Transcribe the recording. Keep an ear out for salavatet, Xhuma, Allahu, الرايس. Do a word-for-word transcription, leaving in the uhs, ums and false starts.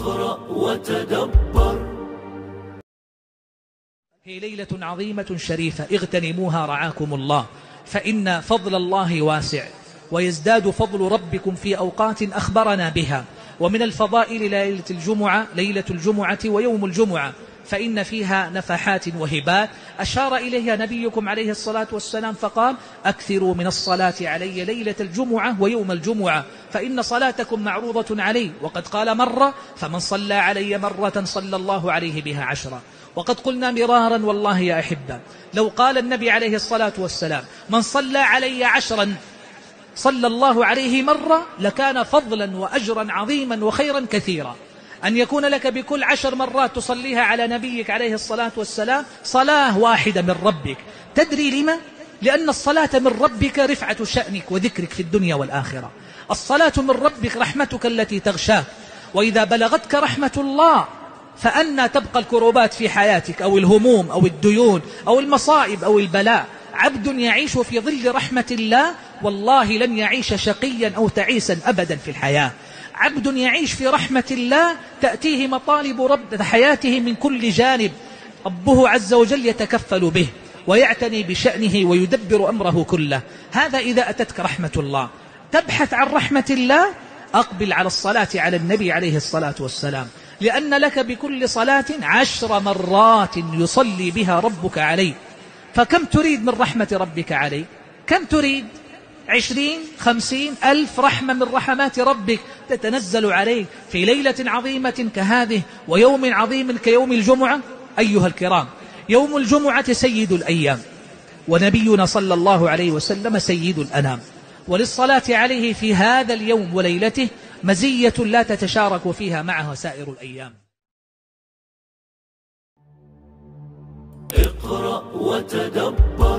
اقرأ وتدبر. هي ليلة عظيمة شريفة اغتنموها رعاكم الله، فإن فضل الله واسع ويزداد فضل ربكم في أوقات أخبرنا بها. ومن الفضائل ليلة الجمعة ليلة الجمعة ويوم الجمعة، فإن فيها نفحات وهبات أشار إليها نبيكم عليه الصلاة والسلام فقال: أكثروا من الصلاة علي ليلة الجمعة ويوم الجمعة، فإن صلاتكم معروضة علي، وقد قال مرة: فمن صلى علي مرة صلى الله عليه بها عشرة. وقد قلنا مرارا والله يا أحبة، لو قال النبي عليه الصلاة والسلام: من صلى علي عشرا صلى الله عليه مرة، لكان فضلا وأجرا عظيما وخيرا كثيرا. أن يكون لك بكل عشر مرات تصليها على نبيك عليه الصلاة والسلام صلاة واحدة من ربك. تدري لما؟ لأن الصلاة من ربك رفعة شأنك وذكرك في الدنيا والآخرة. الصلاة من ربك رحمتك التي تغشاك، وإذا بلغتك رحمة الله فأنى تبقى الكروبات في حياتك أو الهموم أو الديون أو المصائب أو البلاء. عبد يعيش في ظل رحمة الله والله لن يعيش شقيا أو تعيسا أبدا في الحياة. عبد يعيش في رحمة الله تأتيه مطالب رب حياته من كل جانب، ربه عز وجل يتكفل به ويعتني بشأنه ويدبر أمره كله. هذا إذا أتتك رحمة الله. تبحث عن رحمة الله، أقبل على الصلاة على النبي عليه الصلاة والسلام، لأن لك بكل صلاة عشر مرات يصلي بها ربك عليه. فكم تريد من رحمة ربك عليه؟ كم تريد؟ عشرين، خمسين، ألف رحمة من رحمات ربك تتنزل عليه في ليلة عظيمة كهذه ويوم عظيم كيوم الجمعة. أيها الكرام، يوم الجمعة سيد الأيام، ونبينا صلى الله عليه وسلم سيد الأنام، وللصلاة عليه في هذا اليوم وليلته مزية لا تتشارك فيها معها سائر الأيام. اقرأ وتدبر.